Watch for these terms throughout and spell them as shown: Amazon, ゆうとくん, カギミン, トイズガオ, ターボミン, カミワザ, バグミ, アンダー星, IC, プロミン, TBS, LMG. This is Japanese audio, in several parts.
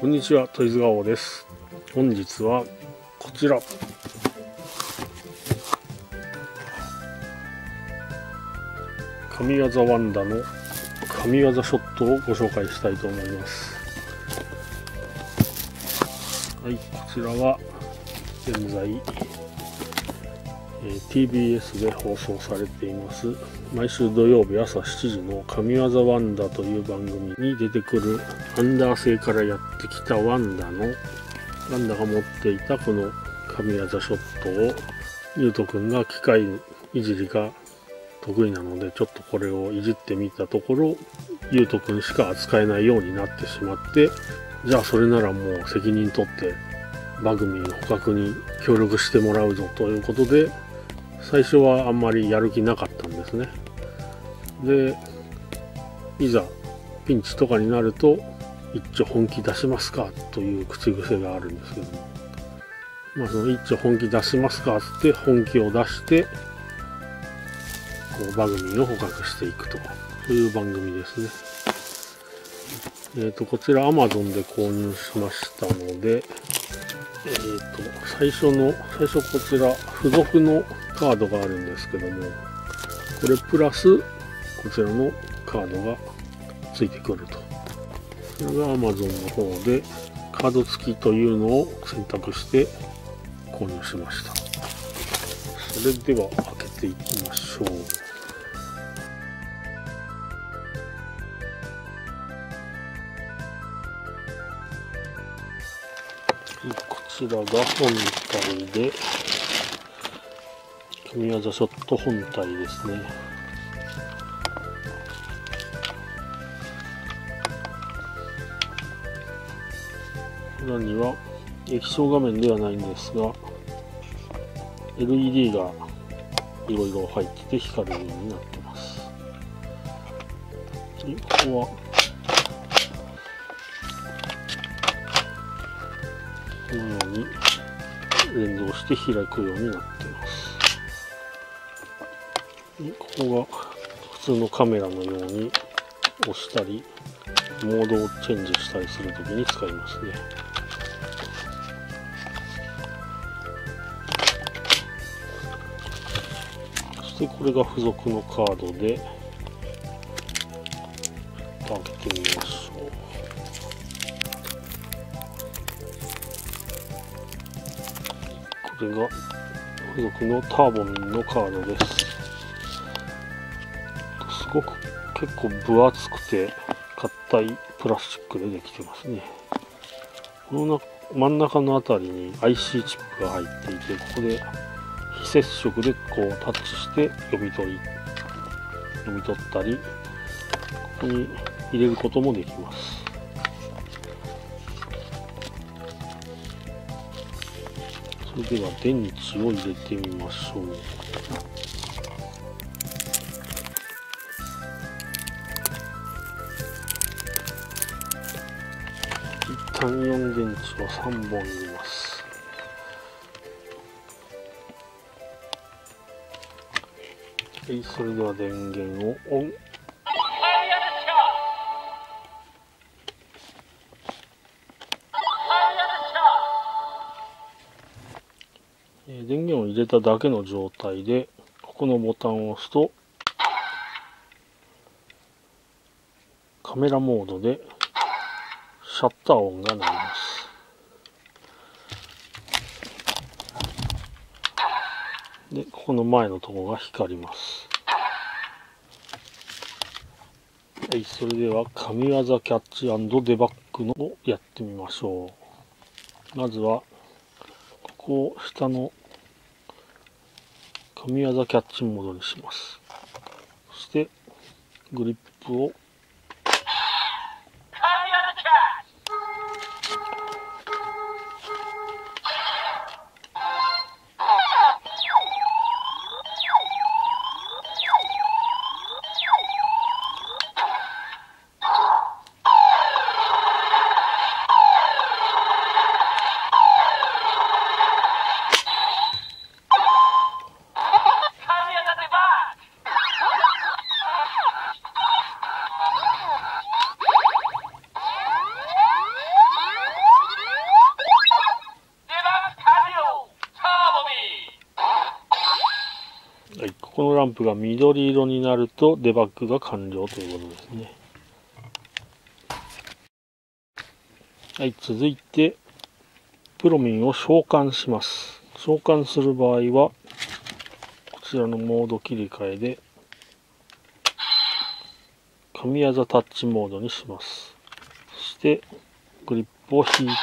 こんにちは、トイズガオです。本日はこちら、カミワザワンダのカミワザショットをご紹介したいと思います。はい、こちらは現在、TBS で放送されています毎週土曜日朝7時の「カミワザワンダ」という番組に出てくるアンダー星からやってきたワンダが持っていたこのカミワザショットをゆうとくんが機械いじりが得意なのでちょっとこれをいじってみたところ、ゆうとくんしか扱えないようになってしまって、じゃあそれならもう責任取ってバグミの捕獲に協力してもらうぞということで、最初はあんまりやる気なかったんですね。でいざピンチとかになると「一丁本気出しますか」という口癖があるんですけども、まあその「一丁本気出しますか」って本気を出してこうバグミを捕獲していくとか、そういう番組ですね。こちら Amazon で購入しましたので、最初こちら付属のカードがあるんですけども、これプラスこちらのカードがついてくると。これが Amazon の方でカード付きというのを選択して購入しました。それでは開けていきましょう。こちらが本体で、カミワザショット本体ですね。裏には液晶画面ではないんですが LED がいろいろ入ってて光るようになってます。でここはこのように連動して開くようになっています。ここが普通のカメラのように押したりモードをチェンジしたりするときに使いますね。そしてこれが付属のカードで開けてみましょう。これが付属のターボミンのカードです。すごく結構分厚くて硬いプラスチックでできてますね。この真ん中のあたりに IC チップが入っていて、ここで非接触でこうタッチして読み取ったり、ここに入れることもできます。それでは電池を入れてみましょう。一旦4電池を3本入れます。はい、それでは電源をオン。電源を入れただけの状態でここのボタンを押すとカメラモードでシャッター音が鳴ります。でここの前のところが光ります。はい、それではカミワザキャッチ&デバッグのをやってみましょう。まずはここを下のカミワザキャッチモードにします。そしてグリップをはい、ここのランプが緑色になるとデバッグが完了ということですね。はい、続いてプロミンを召喚します。召喚する場合はこちらのモード切り替えでカミワザタッチモードにします。そしてグリップを引いて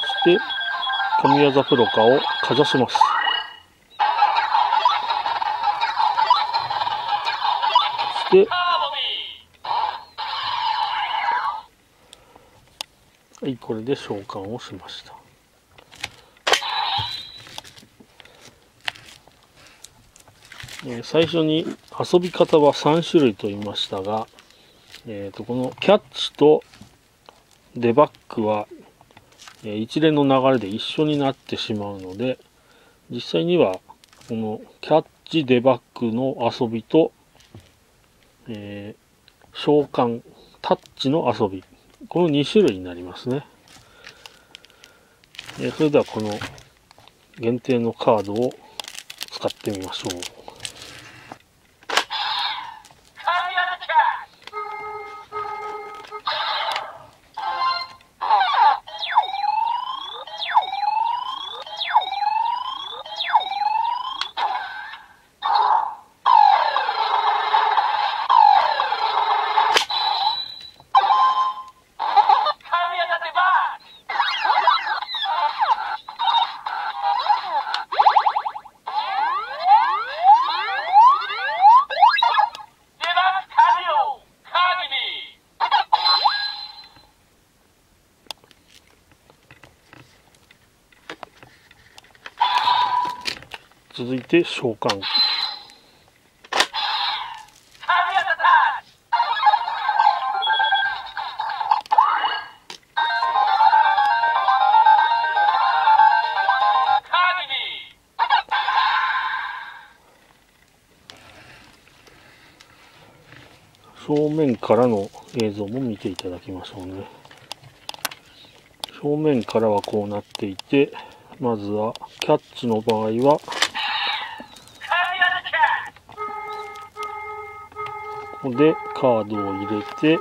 そしてカミワザプロカをかざします。そしてはい、これで召喚をしました。最初に遊び方は3種類と言いましたが、このキャッチとデバッグは一連の流れで一緒になってしまうので、実際にはこのキャッチデバッグの遊びと、召喚タッチの遊び、この2種類になりますね。それではこの限定のカードを使ってみましょう。続いて召喚。正面からの映像も見ていただきましょうね。正面からはこうなっていて、まずはキャッチの場合はここでカードを入れて、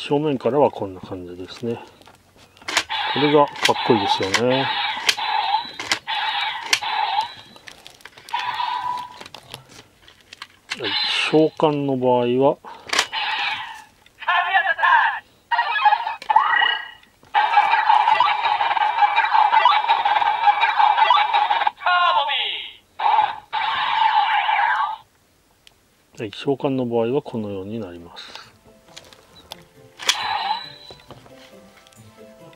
正面からはこんな感じですね。これがかっこいいですよね。はい、召喚の場合ははい、召喚の場合はこのようになります。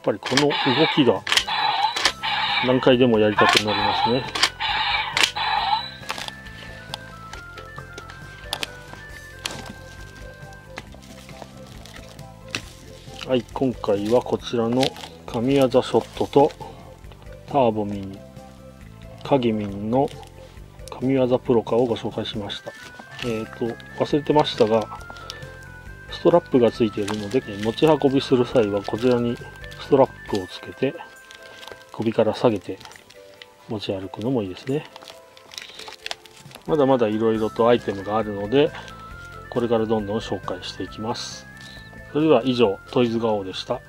やっぱりこの動きが何回でもやりたくなりますね。はい、今回はこちらのカミワザショットとターボミン、カギミンのカミワザプロカをご紹介しました。忘れてましたが、ストラップがついているので、持ち運びする際はこちらにストラップをつけて首から下げて持ち歩くのもいいですね。まだまだいろいろとアイテムがあるので、これからどんどん紹介していきます。それでは以上、トイズガオでした。